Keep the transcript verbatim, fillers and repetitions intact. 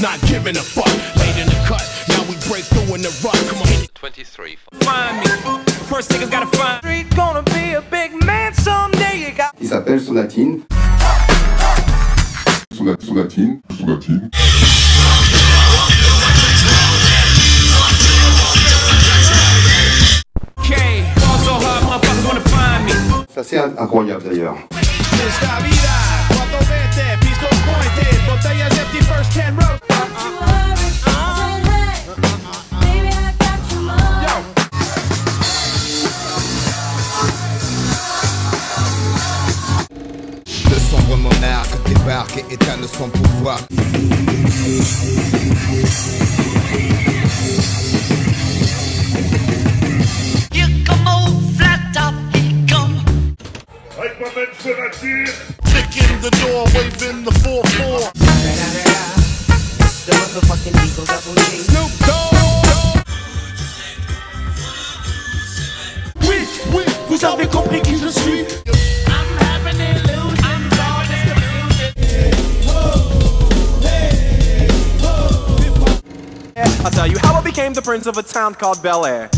not giving a fuck. Late in the cut, now we break through in the rut. Come on. twenty-three. Find me. First niggas gotta find. Street gonna be a big man someday. You got. Il s'appelle Sonatine. Sonatine. Sonatine. C'est assez incroyable d'ailleurs. Le sombre monarque débarque et éteint de son pouvoir. Kick in the door, wave in the four four. The motherfucking Eagles up on me. Snoop Dogg. Oui, oui, vous avez compris qui je suis. I'm rapping and losing, I'm going and losing. Hey ho, hey ho. I'll tell you how I became the prince of a town called Bel Air.